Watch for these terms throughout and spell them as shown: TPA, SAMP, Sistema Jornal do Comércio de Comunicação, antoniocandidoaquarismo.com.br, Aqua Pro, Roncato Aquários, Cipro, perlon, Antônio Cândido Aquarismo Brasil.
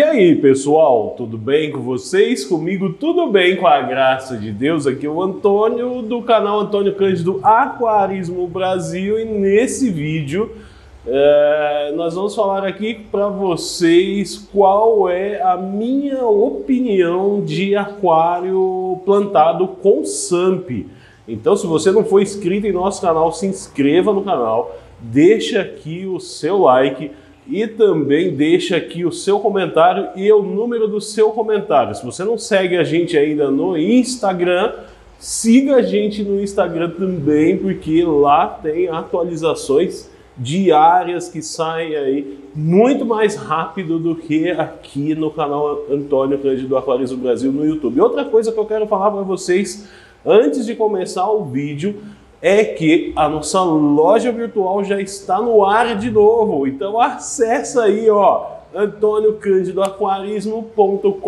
E aí pessoal, tudo bem com vocês? Comigo tudo bem, com a graça de Deus. Aqui é o Antônio do canal Antônio Cândido Aquarismo Brasil e nesse vídeo nós vamos falar aqui para vocês qual é a minha opinião de aquário plantado com SAMP. Então se você não for inscrito em nosso canal, se inscreva no canal, deixa aqui o seu like e também deixa aqui o seu comentário e o número do seu comentário. Se você não segue a gente ainda no Instagram, siga a gente no Instagram também, porque lá tem atualizações diárias que saem aí muito mais rápido do que aqui no canal Antônio Cândido Aquarismo Brasil no YouTube. Outra coisa que eu quero falar para vocês antes de começar o vídeo é que a nossa loja virtual já está no ar de novo. Então acessa aí, ó, antoniocandidoaquarismo.com.br,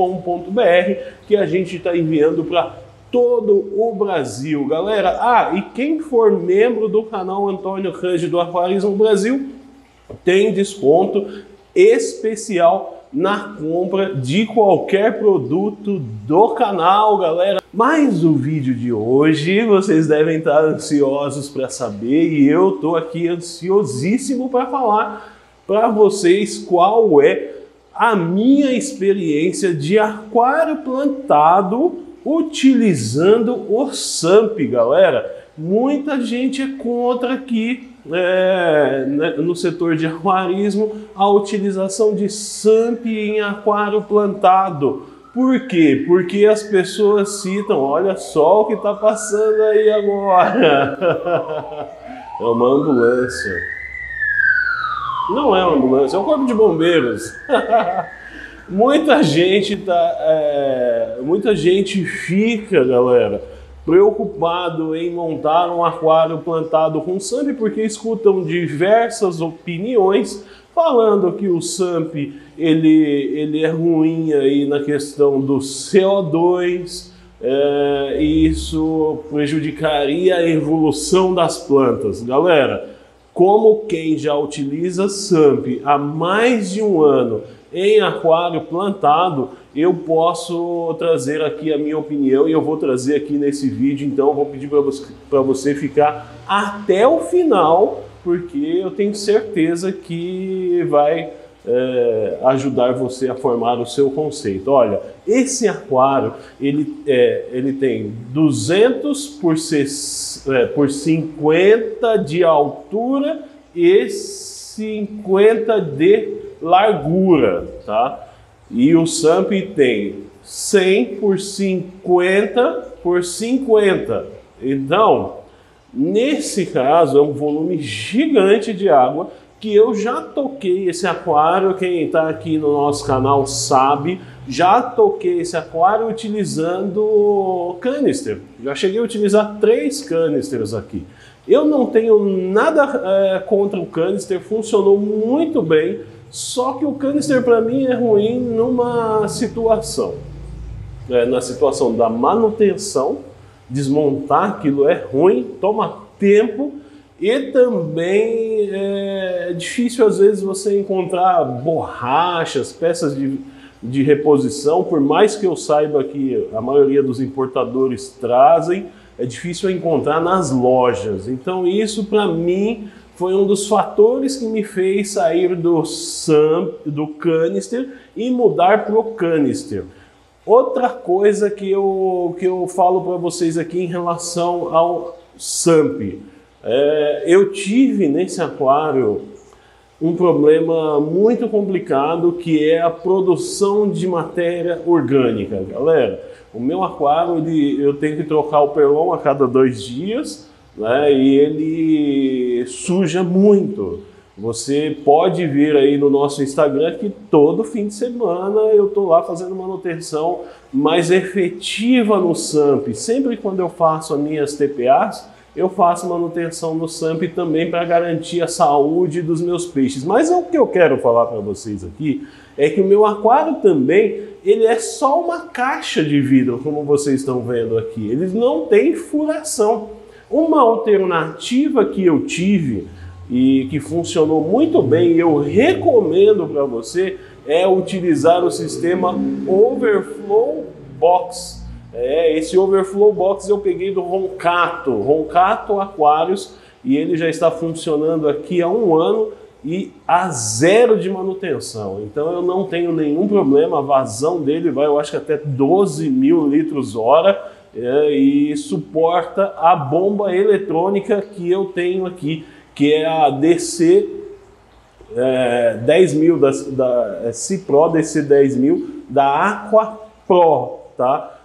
que a gente está enviando para todo o Brasil, galera. Ah, e quem for membro do canal Antônio Cândido Aquarismo Brasil tem desconto especial na compra de qualquer produto do canal, galera. Mas o vídeo de hoje, vocês devem estar ansiosos para saber, e eu tô aqui ansiosíssimo para falar para vocês qual é a minha experiência de aquário plantado utilizando o SAMP, galera. Muita gente é contra aqui no setor de aquarismo a utilização de SAMP em aquário plantado. Por quê? Porque as pessoas citam, olha só o que está passando aí agora. É uma ambulância. Não é uma ambulância, é um corpo de bombeiros. Muita gente fica, galera, preocupado em montar um aquário plantado com SAMP, porque escutam diversas opiniões falando que o SAMP ele é ruim aí na questão do CO2, e isso prejudicaria a evolução das plantas. Galera, como quem já utiliza SAMP há mais de um ano em aquário plantado, eu posso trazer aqui a minha opinião e eu vou trazer aqui nesse vídeo. Então eu vou pedir para você ficar até o final, porque eu tenho certeza que vai ajudar você a formar o seu conceito. Olha, esse aquário ele tem 200 por 50 de altura e 50 de largura, tá? E o SAMP tem 100 por 50 por 50. Então, nesse caso, é um volume gigante de água que eu já toquei esse aquário. Quem está aqui no nosso canal sabe, já toquei esse aquário utilizando canister. Já cheguei a utilizar 3 canisters aqui. Eu não tenho nada contra o canister, funcionou muito bem. Só que o canister para mim é ruim numa situação, na situação da manutenção, desmontar aquilo é ruim, toma tempo, e também é difícil às vezes você encontrar borrachas, peças de reposição. Por mais que eu saiba que a maioria dos importadores trazem, é difícil encontrar nas lojas. Então isso para mim foi um dos fatores que me fez sair do SAMP, do canister, e mudar para o canister. Outra coisa que eu falo para vocês aqui em relação ao SAMP. Eu tive nesse aquário um problema muito complicado, que é a produção de matéria orgânica. Galera, o meu aquário, eu tenho que trocar o perlon a cada 2 dias, né, e ele suja muito. Você pode ver aí no nosso Instagram que todo fim de semana eu tô lá fazendo manutenção mais efetiva no SAMP. Sempre quando eu faço as minhas TPAs, eu faço manutenção no SAMP também para garantir a saúde dos meus peixes. Mas o que eu quero falar para vocês aqui é que o meu aquário também, ele é só uma caixa de vidro, como vocês estão vendo aqui. Eles não têm furação. Uma alternativa que eu tive e que funcionou muito bem, eu recomendo para você, é utilizar o sistema Overflow Box. Esse Overflow Box eu peguei do Roncato Aquários, e ele já está funcionando aqui há um ano e a zero de manutenção. Então eu não tenho nenhum problema, a vazão dele vai, eu acho que até 12 mil litros hora, e suporta a bomba eletrônica que eu tenho aqui, que é a DC 10.000 da Cipro, DC 10.000 da Aqua Pro, tá?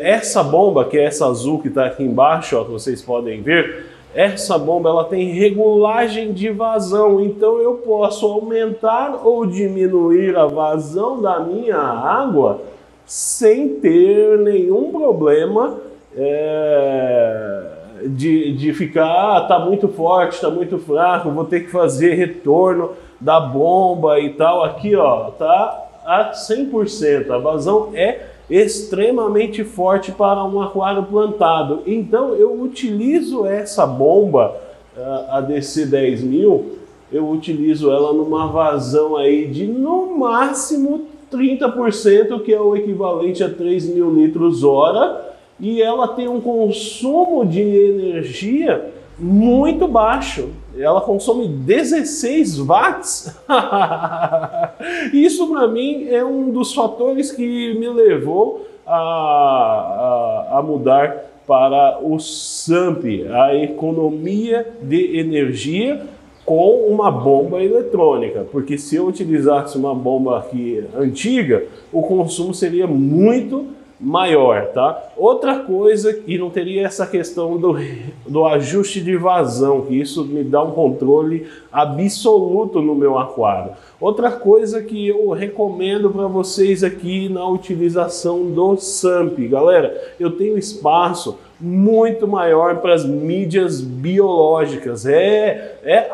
Essa bomba, que é essa azul que está aqui embaixo, ó, que vocês podem ver, essa bomba ela tem regulagem de vazão, então eu posso aumentar ou diminuir a vazão da minha água sem ter nenhum problema de ficar, tá muito forte, tá muito fraco, vou ter que fazer retorno da bomba e tal. Aqui ó, tá a 100%, a vazão é extremamente forte para um aquário plantado. Então eu utilizo essa bomba, a DC 10.000, eu utilizo ela numa vazão aí de no máximo 30%, que é o equivalente a 3 mil litros hora, e ela tem um consumo de energia muito baixo. Ela consome 16 watts. Isso para mim é um dos fatores que me levou a mudar para o SAMP, a economia de energia com uma bomba eletrônica, porque se eu utilizasse uma bomba aqui antiga, o consumo seria muito maior, tá? Outra coisa, e não teria essa questão do ajuste de vazão, que isso me dá um controle absoluto no meu aquário. Outra coisa que eu recomendo para vocês aqui na utilização do SAMP, galera, eu tenho espaço muito maior para as mídias biológicas.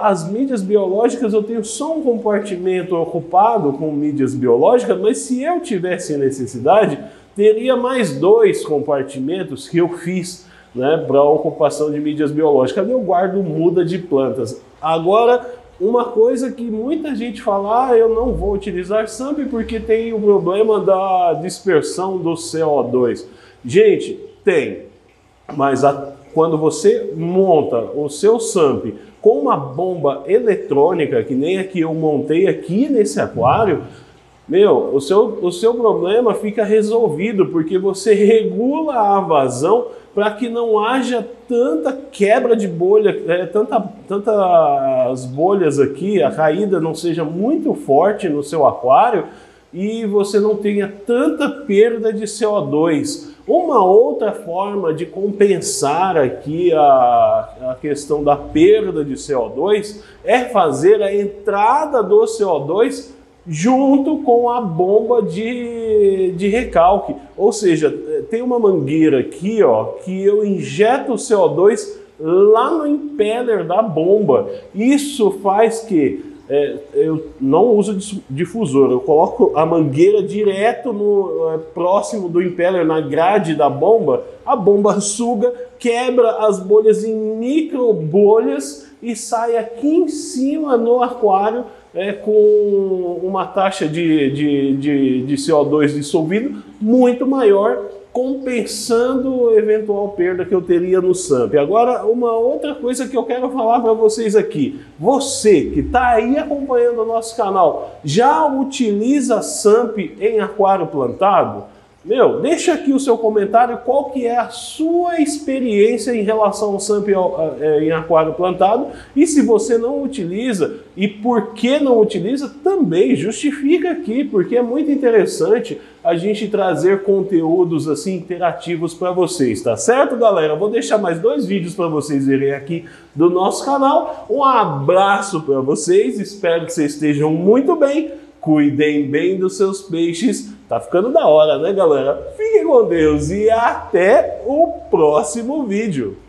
As mídias biológicas eu tenho só um compartimento ocupado com mídias biológicas, mas se eu tivesse necessidade, teria mais dois compartimentos que eu fiz, né, para ocupação de mídias biológicas. Eu guardo muda de plantas. Agora, uma coisa que muita gente fala, eu não vou utilizar SAMP porque tem o problema da dispersão do CO2. Gente, tem, mas quando você monta o seu SAMP com uma bomba eletrônica, que nem a que eu montei aqui nesse aquário, meu, o seu problema fica resolvido, porque você regula a vazão para que não haja tanta quebra de bolha, tantas bolhas aqui, a caída não seja muito forte no seu aquário e você não tenha tanta perda de CO2. Uma outra forma de compensar aqui a questão da perda de CO2 é fazer a entrada do CO2 junto com a bomba de recalque, ou seja, tem uma mangueira aqui ó, que eu injeto o CO2 lá no impeller da bomba. Isso faz que eu não uso difusor, eu coloco a mangueira direto no próximo do impeller, na grade da bomba. A bomba suga, quebra as bolhas em micro bolhas e sai aqui em cima no aquário, com uma taxa de CO2 dissolvido muito maior, compensando a eventual perda que eu teria no SAMP. Agora, uma outra coisa que eu quero falar para vocês aqui. Você que está aí acompanhando o nosso canal, já utiliza SAMP em aquário plantado? Meu, deixa aqui o seu comentário, qual que é a sua experiência em relação ao SAMP em aquário plantado, e se você não utiliza e por que não utiliza, também justifica aqui, porque é muito interessante a gente trazer conteúdos assim interativos para vocês, tá certo, galera? Eu vou deixar mais dois vídeos para vocês verem aqui do nosso canal. Um abraço para vocês, espero que vocês estejam muito bem. Cuidem bem dos seus peixes. Tá ficando da hora, né, galera? Fiquem com Deus e até o próximo vídeo.